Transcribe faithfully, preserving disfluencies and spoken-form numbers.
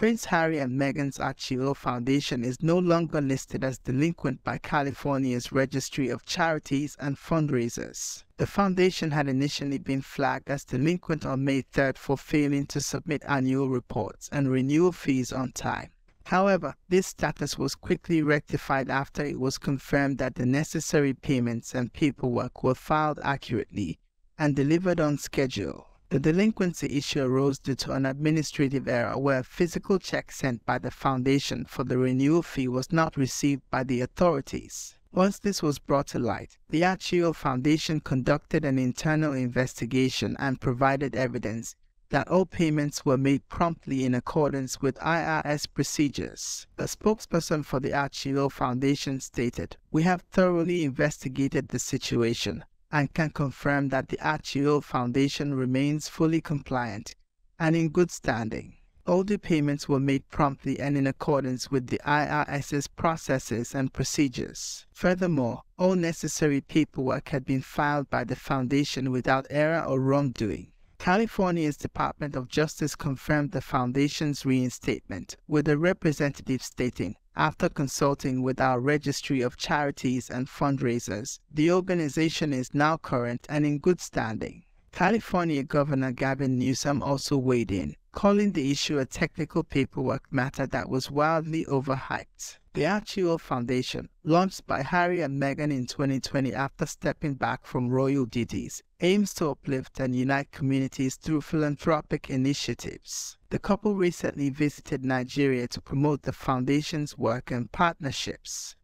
Prince Harry and Meghan's Archewell Foundation is no longer listed as delinquent by California's Registry of Charities and Fundraisers. The foundation had initially been flagged as delinquent on May third for failing to submit annual reports and renewal fees on time. However, this status was quickly rectified after it was confirmed that the necessary payments and paperwork were filed accurately and delivered on schedule. The delinquency issue arose due to an administrative error where a physical check sent by the foundation for the renewal fee was not received by the authorities. Once this was brought to light, the Archewell Foundation conducted an internal investigation and provided evidence that all payments were made promptly in accordance with I R S procedures. A spokesperson for the Archewell Foundation stated, "We have thoroughly investigated the situation and can confirm that the Archewell Foundation remains fully compliant and in good standing. All the payments were made promptly and in accordance with the I R S's processes and procedures. Furthermore, all necessary paperwork had been filed by the foundation without error or wrongdoing." California's Department of Justice confirmed the foundation's reinstatement, with a representative stating, "After consulting with our Registry of Charities and Fundraisers, the organization is now current and in good standing." California Governor Gavin Newsom also weighed in, calling the issue a technical paperwork matter that was wildly overhyped. The Archewell Foundation, launched by Harry and Meghan in twenty twenty after stepping back from royal duties, aims to uplift and unite communities through philanthropic initiatives. The couple recently visited Nigeria to promote the foundation's work and partnerships.